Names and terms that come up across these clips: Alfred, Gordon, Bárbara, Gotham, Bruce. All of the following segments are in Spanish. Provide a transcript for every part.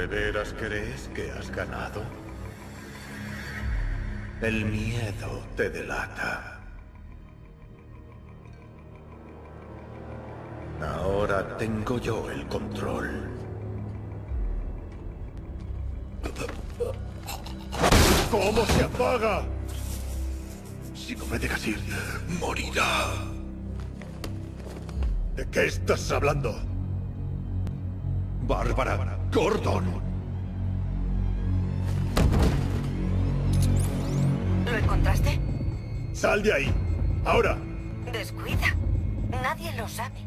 ¿De veras crees que has ganado? El miedo te delata. Ahora tengo yo el control. ¿Cómo se apaga? Si no me dejas ir, morirá. ¿De qué estás hablando? Bárbara, Gordon. ¿Lo encontraste? ¡Sal de ahí! ¡Ahora! Descuida. Nadie lo sabe.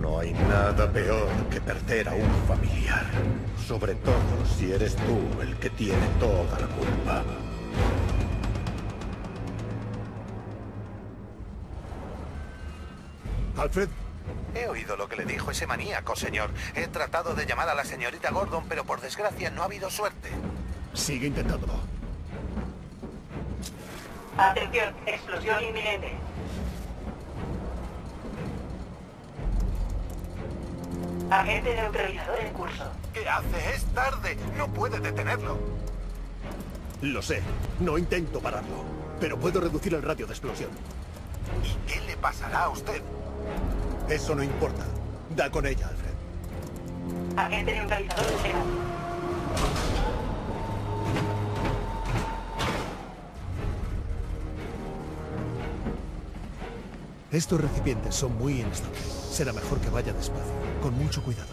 No hay nada peor que perder a un familiar. Sobre todo si eres tú el que tiene toda la culpa. Alfred. He oído lo que le dijo ese maníaco, señor. He tratado de llamar a la señorita Gordon, pero por desgracia no ha habido suerte. Sigue intentándolo. Atención, explosión inminente. Agente neutralizador en curso. ¿Qué hace? Es tarde. No puede detenerlo. Lo sé. No intento pararlo, pero puedo reducir el radio de explosión. ¿Y qué le pasará a usted? Eso no importa. Da con ella, Alfred. Agente neutralizador desplegado. Estos recipientes son muy inestables. Será mejor que vaya despacio, con mucho cuidado.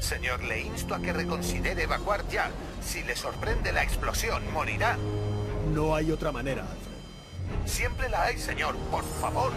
Señor, le insto a que reconsidere evacuar ya. Si le sorprende la explosión, morirá. No hay otra manera, Alfred. Siempre la hay, señor. Por favor.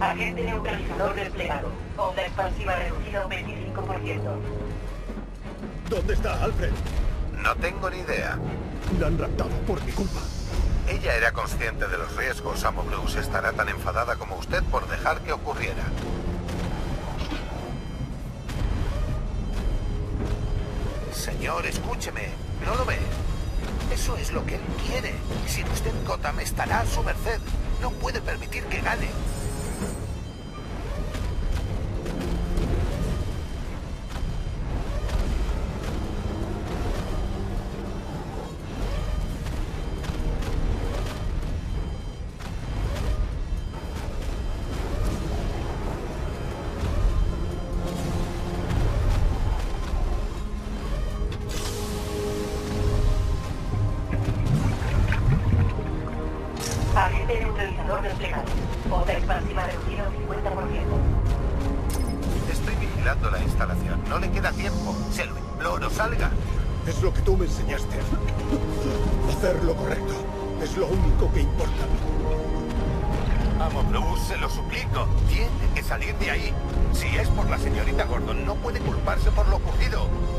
Agente neutralizador desplegado. Onda expansiva reducida un 25%. ¿Dónde está Alfred? No tengo ni idea. La han raptado por mi culpa. Ella era consciente de los riesgos. Amo Bruce estará tan enfadada como usted por dejar que ocurriera. Señor, escúcheme. ¿No lo ve? Eso es lo que él quiere. Sin usted, Gotham estará a su merced. No puede permitir que gane.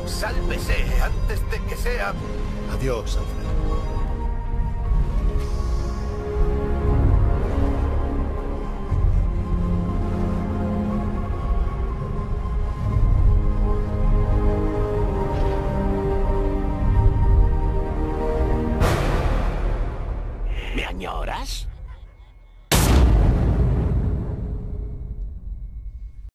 Sálvese antes de que sea... Adiós, Alfred.